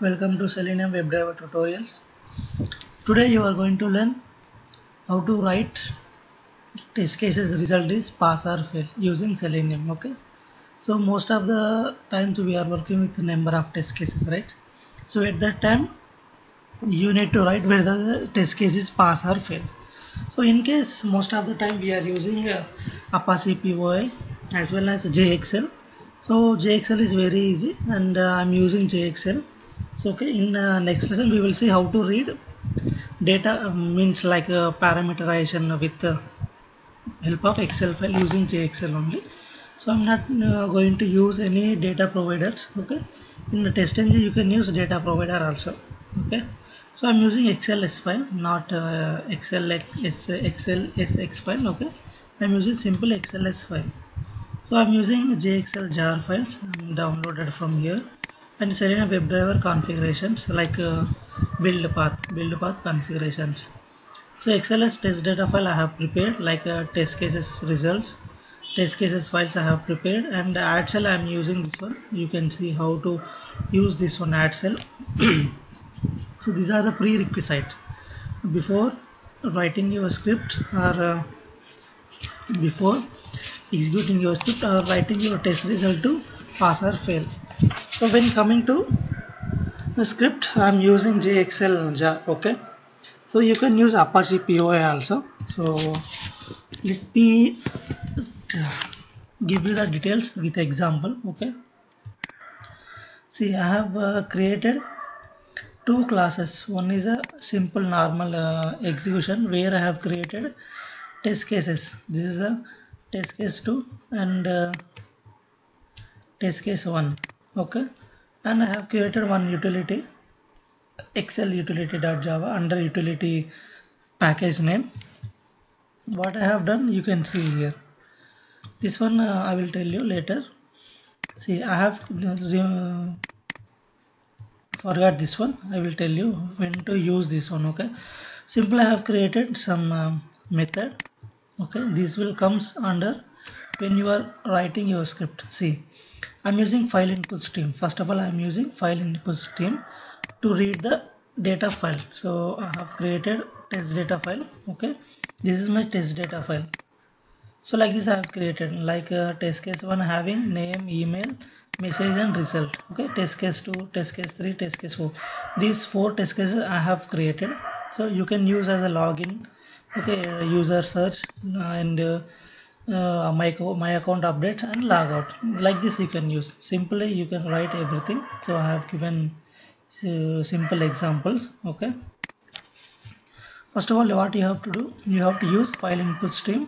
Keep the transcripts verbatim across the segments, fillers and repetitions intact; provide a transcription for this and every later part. Welcome to Selenium WebDriver tutorials. Today you are going to learn how to write test cases result is pass or fail using Selenium. Okay, so most of the times we are working with the number of test cases, right? So at that time you need to write whether the test case is pass or fail. So in case most of the time we are using uh, Apache P O I as well as J X L. So J X L is very easy and uh, I'm using J X L. So okay, in uh, next lesson we will see how to read data, uh, means like uh, parameterization with uh, help of Excel file using J X L only. So I'm not uh, going to use any data providers. Okay, in the test engine you can use data provider also. Okay, so I'm using xls file, not uh, xlsx file. Okay, I'm using simple xls file. So I'm using J X L jar files I'm downloaded from here, and Selenium WebDriver configurations like uh, build path, build path configurations. So X L S test data file I have prepared, like uh, test cases results, test cases files I have prepared, and addCell I am using this one. You can see how to use this one, addCell. So these are the prerequisites before writing your script or uh, before executing your script or writing your test result to pass or fail. So when coming to the script, I am using J X L jar. Okay, so you can use Apache P O I also. So let me give you the details with example. Okay, see, I have uh, created two classes. One is a simple normal uh, execution where I have created test cases. This is a test case two and uh, test case one. Okay, and I have created one utility, Excel utility.java, under utility package name. What I have done you can see here. This one uh, I will tell you later. See, I have uh, forgot this one. I will tell you when to use this one. Okay, simply I have created some uh, method. Okay, this will comes under when you are writing your script. See, I'm using file input stream. First of all, I'm using file input stream to read the data file. So I have created test data file. Okay, this is my test data file. So like this I have created, like uh, test case one having name, email, message and result. Okay, test case two, test case three, test case four. These four test cases I have created. So you can use as a login, okay, user search and uh, Uh, my, my account update and log out. Like this you can use. Simply you can write everything. So I have given uh, simple examples. Okay, first of all what you have to do, you have to use file input stream.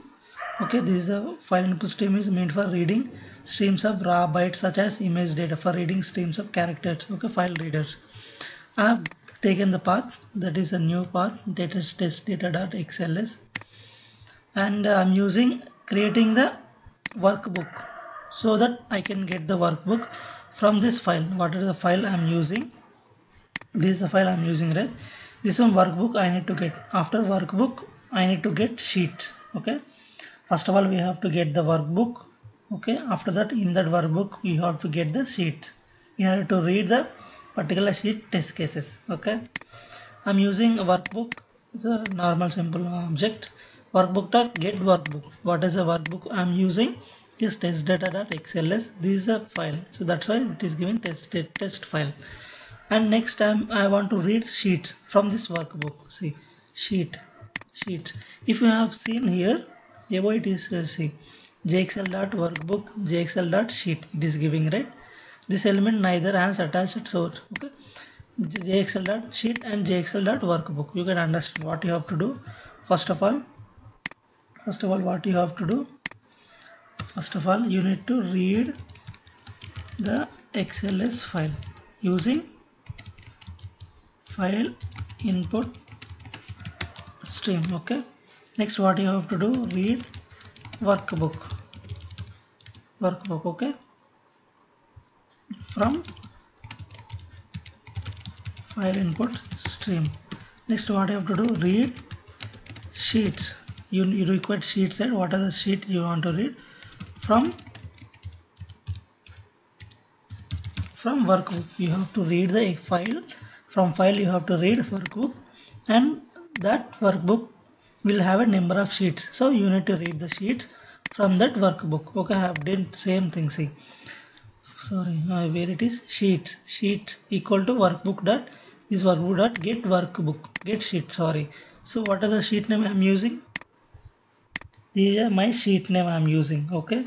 Okay, this is a file input stream is meant for reading streams of raw bytes such as image data, for reading streams of characters. Okay, file readers. I have taken the path, that is a new path, data test data.xls, and uh, I'm using creating the workbook so that I can get the workbook from this file. What is the file I am using? This is the file I am using, right? This one workbook I need to get. After workbook I need to get sheet. Okay, first of all we have to get the workbook. Okay, after that in that workbook we have to get the sheet in order to read the particular sheet test cases. Okay, I am using a workbook. It's a normal simple object. Workbook get workbook. What is a workbook? I am using this test data.xls. This is a file, so that's why it is given test test file. And next time I want to read sheets from this workbook. See, sheet sheet. If you have seen here, above it is uh, see J X L.workbook J X L.sheet. It is giving, right? This element neither has attached source. Okay, J X L.sheet and J X L.workbook. You can understand what you have to do. First of all. First of all, what you have to do? First of all, you need to read the X L S file using file input stream. Okay. Next, what you have to do? Read workbook. Workbook. Okay. From file input stream. Next, what you have to do? Read sheets. You, you require sheet set. What are the sheet you want to read from from workbook. You have to read the file. From file you have to read workbook, and that workbook will have a number of sheets, so you need to read the sheets from that workbook. Okay, I have done same thing. See, sorry, where it is, sheets sheets equal to workbook dot is workbook dot get workbook get sheet. Sorry, so what are the sheet name I am using? These are my sheet name I am using. Okay,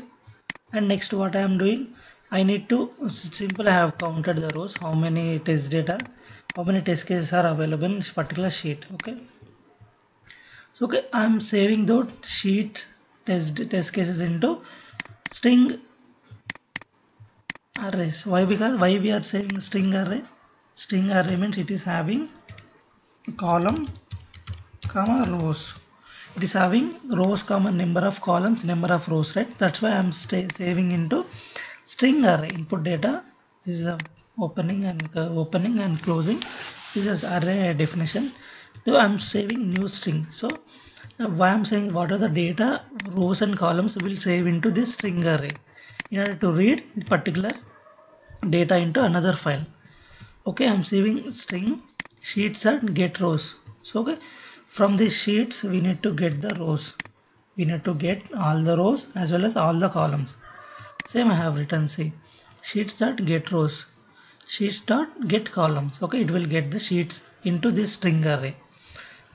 and next what I am doing, I need to simple I have counted the rows, how many test data, how many test cases are available in this particular sheet. Okay, so okay, I am saving those sheet test test cases into string arrays. Why? Because why we are saving string array? String array means it is having column, comma rows. It is having rows, comma number of columns, number of rows, right? That's why I am saving into string array input data. This is a opening and uh, opening and closing. This is array definition. So I am saving new string. So uh, why I am saying what are the data rows and columns will save into this string array in order to read particular data into another file. Okay, I am saving string sheets and get rows. So okay, from these sheets we need to get the rows. We need to get all the rows as well as all the columns. Same I have written. See, sheets dot get rows, sheets dot get columns. Okay, it will get the sheets into this string array.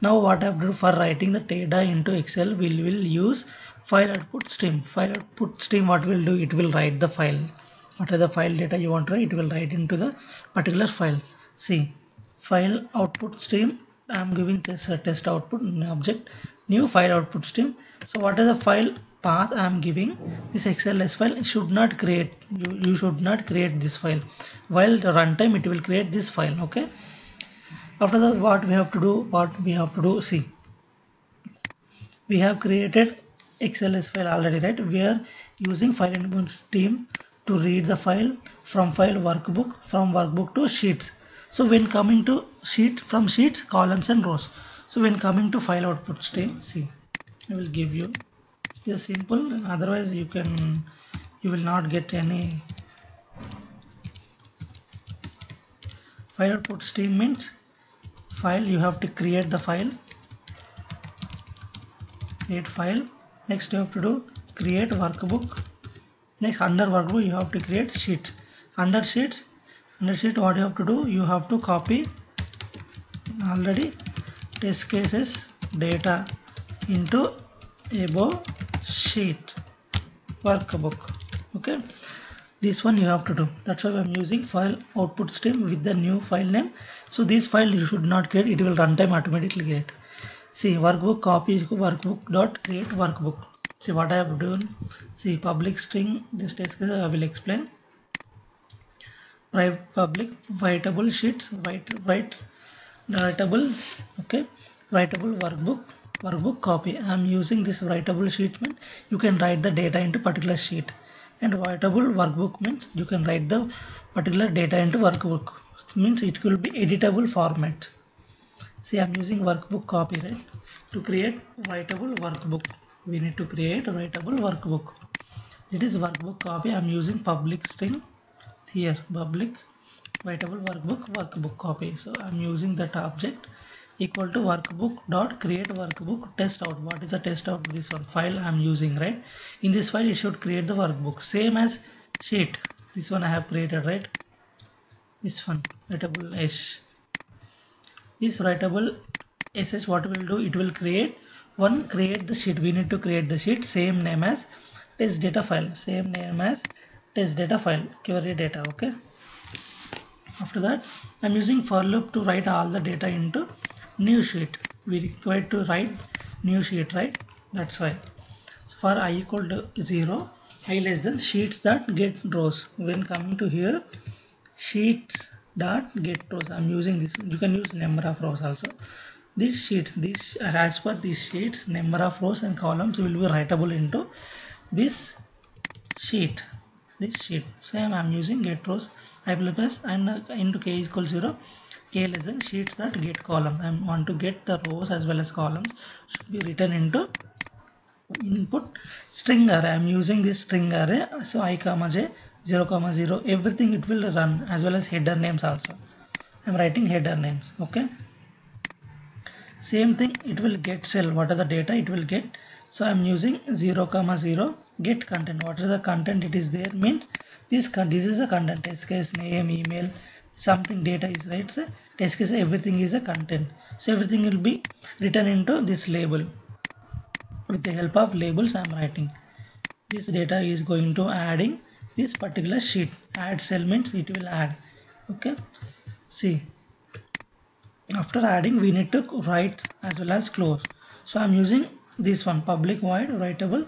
Now what I have to do for writing the data into Excel, we will use file output stream. File output stream, what will do? It will write the file. What are the file data you want to write? It will write into the particular file. See, file output stream. I am giving this uh, test output object, new file output stream. So what is the file path I am giving? This xls file should not create, you, you should not create this file. While the runtime it will create this file. Okay, after that what we have to do, what we have to do see, we have created xls file already, right? We are using FileInputStream to read the file from file workbook, from workbook to sheets. So when coming to sheet, from sheets, columns and rows. So when coming to file output stream, see, I will give you this simple, otherwise you can, you will not get any. File output stream means file, you have to create the file, create file. Next you have to do create workbook. Next under workbook you have to create sheet. Under sheets, under sheet what you have to do, you have to copy already test cases data into above sheet workbook. Okay, this one you have to do. That's why I'm using file output stream with the new file name. So this file you should not create, it will runtime automatically create. See, workbook copy workbook dot create workbook. See what I have done. See, public string, this test case I will explain. Private public writable sheets, write write writable. Okay, writable workbook, workbook copy. I am using this writable sheet means you can write the data into particular sheet, and writable workbook means you can write the particular data into workbook. It means it will be editable format. See, I am using workbook copy, right? To create writable workbook, we need to create writable workbook. It is workbook copy. I am using public string. Here public writable workbook workbook copy. So I'm using that object equal to workbook dot create workbook test out. What is the test out? This one file I'm using, right? In this file you should create the workbook, same as sheet. This one I have created, right? This one writable s, this writable ss, what will do? It will create one, create the sheet. We need to create the sheet, same name as test data file, same name as test data file, query data. Okay, after that I'm using for loop to write all the data into new sheet. We require to write new sheet, right? That's why. So for I equal to zero, I less than sheets that get rows. When coming to here, sheets dot get rows, I'm using this. You can use number of rows also. This sheets, this as per these sheets, number of rows and columns will be writable into this sheet. This sheet, same I'm using get rows, I will pass and into k equals zero, k less than sheets that get column. I want to get the rows as well as columns should be written into input string array. I'm using this string array, so I comma j zero comma zero, everything it will run, as well as header names also. I'm writing header names. Okay, same thing, it will get cell, what are the data it will get. So I'm using zero comma zero get content. What is the content it is there means this this is the content, test case, name, email, something data is right. So test case, everything is a content. So everything will be written into this label. With the help of labels I'm writing. This data is going to adding this particular sheet. Add cell means it will add. Okay. See, after adding we need to write as well as close. So I'm using this one, public void writable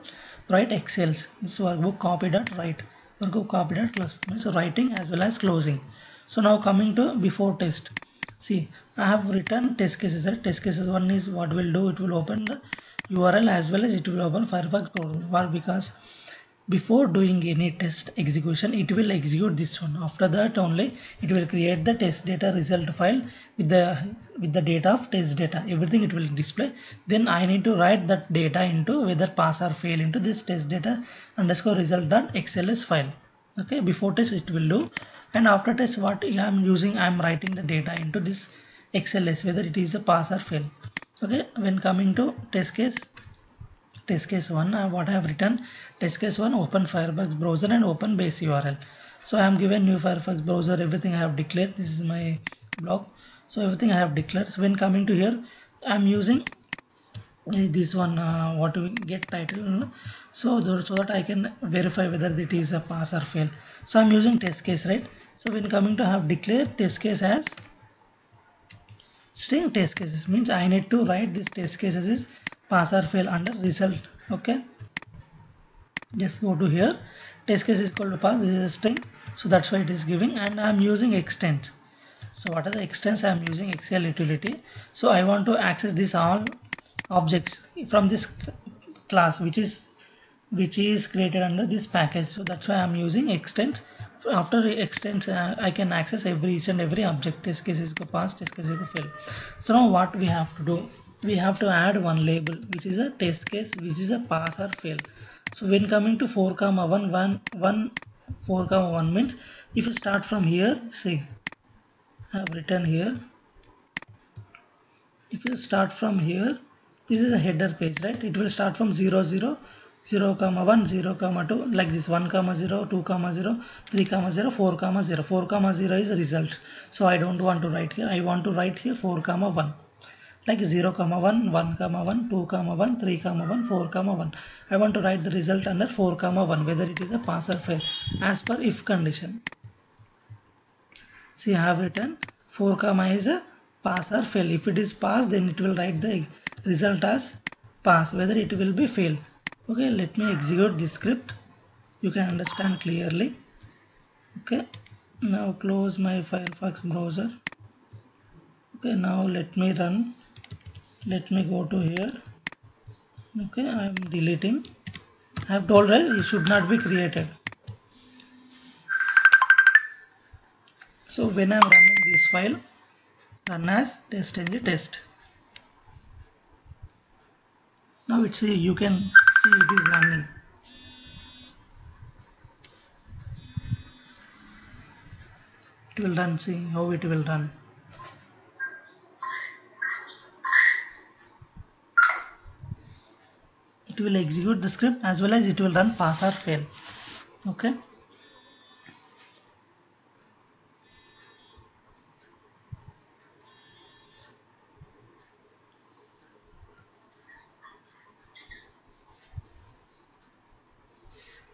write xls. This workbook copy dot write. Workbook copy dot close means writing as well as closing. So now coming to before test. See, I have written test cases. Test cases one is what will do, it will open the U R L as well as it will open Firefox program. Why? Because before doing any test execution it will execute this one. After that only it will create the test data result file with the with the data of test data, everything it will display. Then I need to write that data into whether pass or fail into this test data underscore result dot xls file. Okay, before test it will do, and after test what I am using, I am writing the data into this xls whether it is a pass or fail. Okay, when coming to test case, test case one, uh, what I have written, test case one open Firefox browser and open base U R L. So I am given new Firefox browser, everything I have declared. This is my blog, so everything I have declared. So when coming to here, I am using this one, uh, what we get title, so that, so that I can verify whether it is a pass or fail. So I am using test case, right? So when coming to, I have declared test case as string test cases, means I need to write this test cases is pass or fail under result. Okay, just go to here, test case is called pass, this is a string, so that's why it is giving. And I am using extents. So what are the extents? I am using X L utility. So I want to access this all objects from this class which is which is created under this package. So that's why I am using extents. After extends, uh, I can access every each and every object. Test case is go pass, test case is go fail. So now what we have to do, we have to add one label which is a test case, which is a pass or fail. So when coming to four comma one, one, one, four comma one means if you start from here, see I have written here, if you start from here, this is a header page, right? It will start from zero, zero, zero comma one, zero comma two, like this one comma zero, two comma zero, three comma zero, four comma zero. four comma zero is a result, so I don't want to write here. I want to write here four comma one, like zero comma one, one comma one, two comma one, three comma one, four comma one. I want to write the result under four comma one whether it is a pass or fail as per if condition. See, I have written four comma is a pass or fail. If it is pass, then it will write the result as pass, whether it will be fail. Okay, let me execute this script, you can understand clearly. Okay, now close my Firefox browser. Okay, now let me run, let me go to here. Okay, I am deleting. I have told, right, it should not be created. So when I am running this file, run as testng test. Now it's a, you can see it is running. It will run, see how it will run. It will execute the script as well as it will run pass or fail. Okay.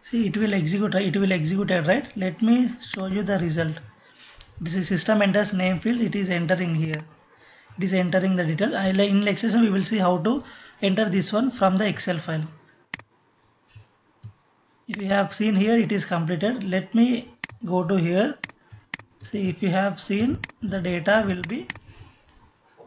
See, it will execute, it will execute it, right? Let me show you the result. This is system enters name field, it is entering here. It is entering the detail. In next session we will see how to enter this one from the Excel file. If you have seen here, it is completed. Let me go to here. See, if you have seen, the data will be,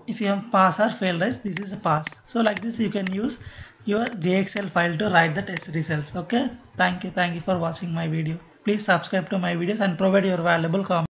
if you have pass or fail, right? This is a pass. So like this you can use your J X L file to write the test results. Okay, thank you, thank you for watching my video. Please subscribe to my videos and provide your valuable comments.